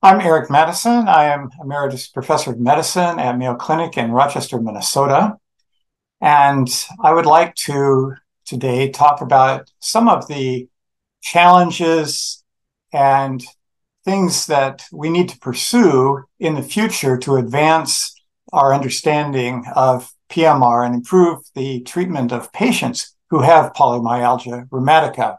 I'm Eric Matteson. I am Emeritus Professor of Medicine at Mayo Clinic in Rochester, Minnesota. And I would like to today talk about some of the challenges and things that we need to pursue in the future to advance our understanding of PMR and improve the treatment of patients who have polymyalgia rheumatica.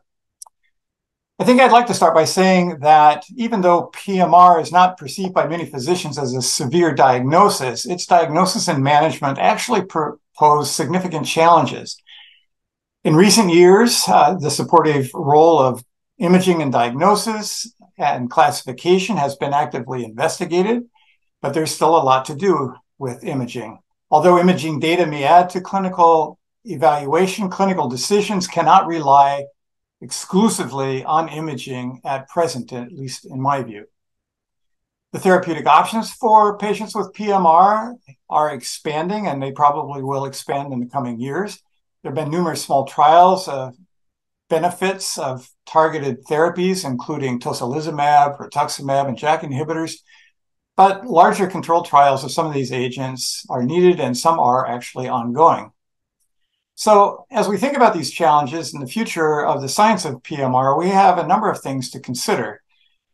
I think I'd like to start by saying that even though PMR is not perceived by many physicians as a severe diagnosis, its diagnosis and management actually pose significant challenges. In recent years, the supportive role of imaging and diagnosis and classification has been actively investigated, but there's still a lot to do with imaging. Although imaging data may add to clinical evaluation, clinical decisions cannot rely exclusively on imaging at present, at least in my view. The therapeutic options for patients with PMR are expanding, and they probably will expand in the coming years. There have been numerous small trials of benefits of targeted therapies, including tocilizumab, rituximab, and JAK inhibitors, but larger controlled trials of some of these agents are needed, and some are actually ongoing. So as we think about these challenges and the future of the science of PMR, we have a number of things to consider.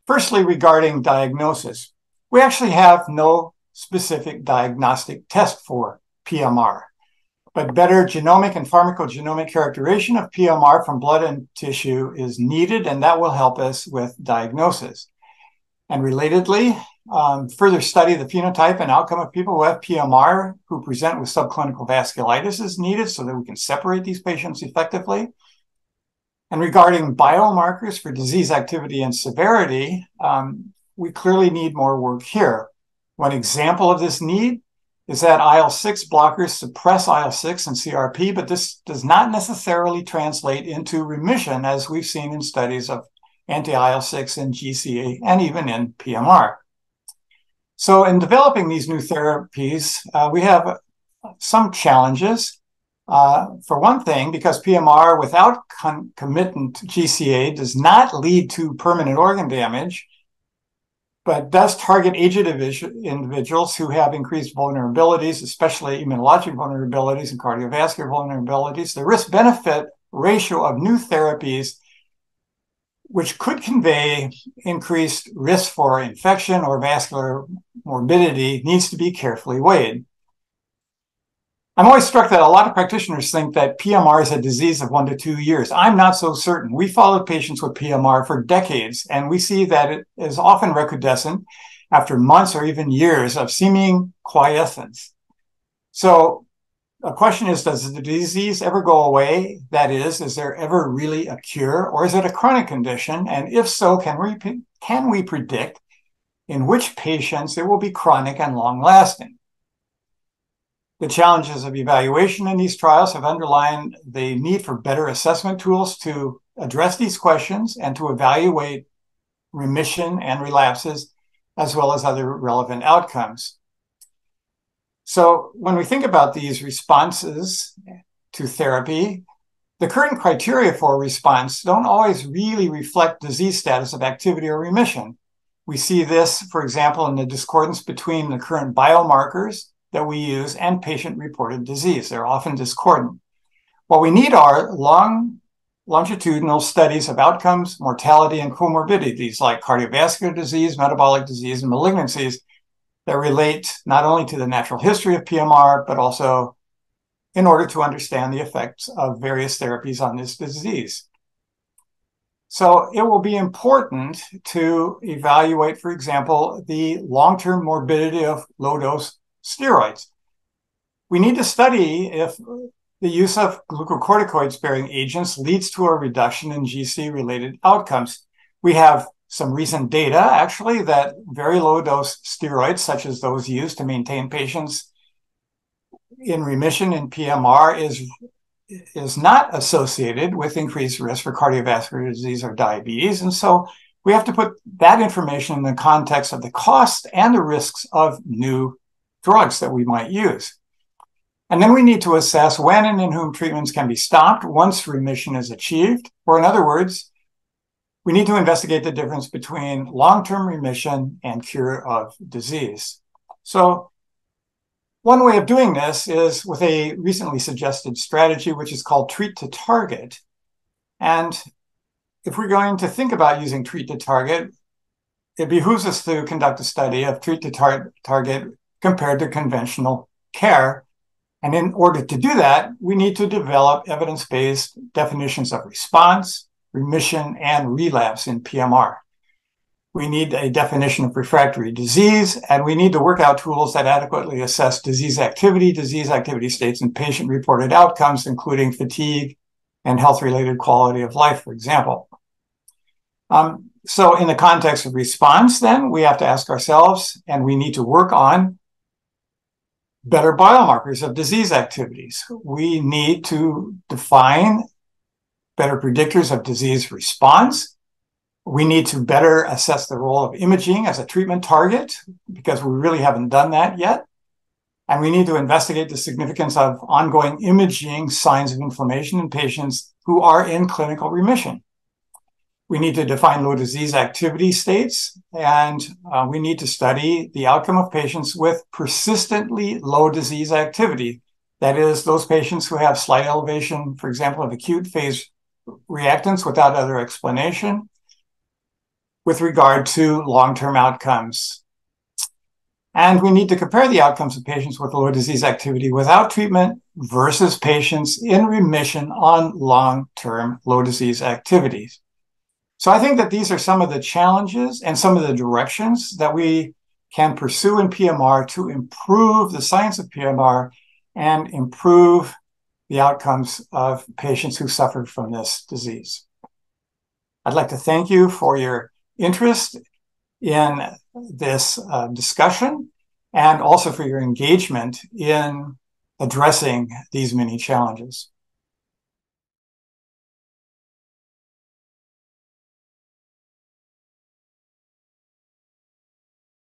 Firstly, regarding diagnosis, we actually have no specific diagnostic test for PMR, but better genomic and pharmacogenomic characterization of PMR from blood and tissue is needed, and that will help us with diagnosis. And relatedly, further study of the phenotype and outcome of people who have PMR who present with subclinical vasculitis is needed so that we can separate these patients effectively. And regarding biomarkers for disease activity and severity, we clearly need more work here. One example of this need is that IL-6 blockers suppress IL-6 and CRP, but this does not necessarily translate into remission, as we've seen in studies of anti-IL-6 in GCA and even in PMR. So in developing these new therapies, we have some challenges. For one thing, because PMR without concomitant GCA does not lead to permanent organ damage, but does target aged individuals who have increased vulnerabilities, especially immunologic vulnerabilities and cardiovascular vulnerabilities. The risk-benefit ratio of new therapies, which could convey increased risk for infection or vascular morbidity, needs to be carefully weighed. I'm always struck that a lot of practitioners think that PMR is a disease of 1 to 2 years. I'm not so certain. We followed patients with PMR for decades, and we see that it is often recrudescent after months or even years of seeming quiescence. So the question is, does the disease ever go away? That is there ever really a cure, or is it a chronic condition? And if so, can we predict in which patients it will be chronic and long-lasting? The challenges of evaluation in these trials have underlined the need for better assessment tools to address these questions and to evaluate remission and relapses, as well as other relevant outcomes. So when we think about these responses to therapy, the current criteria for response don't always really reflect disease status of activity or remission. We see this, for example, in the discordance between the current biomarkers that we use and patient-reported disease. They're often discordant. What we need are longitudinal studies of outcomes, mortality, and comorbidities like cardiovascular disease, metabolic disease, and malignancies that relate not only to the natural history of PMR, but also in order to understand the effects of various therapies on this disease. So it will be important to evaluate, for example, the long-term morbidity of low-dose steroids. We need to study if the use of glucocorticoid-sparing agents leads to a reduction in GC-related outcomes. We have some recent data, actually, that very low-dose steroids, such as those used to maintain patients in remission in PMR, is not associated with increased risk for cardiovascular disease or diabetes. And so we have to put that information in the context of the costs and the risks of new drugs that we might use. And then we need to assess when and in whom treatments can be stopped once remission is achieved, or in other words, we need to investigate the difference between long-term remission and cure of disease. So one way of doing this is with a recently suggested strategy, which is called treat to target. And if we're going to think about using treat to target, it behooves us to conduct a study of treat to target compared to conventional care. And in order to do that, we need to develop evidence-based definitions of response, remission, and relapse in PMR. We need a definition of refractory disease, and we need to work out tools that adequately assess disease activity states, and patient-reported outcomes, including fatigue and health-related quality of life, for example. So in the context of response, then, we have to ask ourselves, and we need to work on better biomarkers of disease activities. We need to define better predictors of disease response. We need to better assess the role of imaging as a treatment target, because we really haven't done that yet. And we need to investigate the significance of ongoing imaging signs of inflammation in patients who are in clinical remission. We need to define low disease activity states, and we need to study the outcome of patients with persistently low disease activity. That is, those patients who have slight elevation, for example, of acute phase reactants without other explanation, with regard to long-term outcomes. And we need to compare the outcomes of patients with low disease activity without treatment versus patients in remission on long-term low disease activities. So I think that these are some of the challenges and some of the directions that we can pursue in PMR to improve the science of PMR and improve the outcomes of patients who suffer from this disease. I'd like to thank you for your interest in this discussion, and also for your engagement in addressing these many challenges.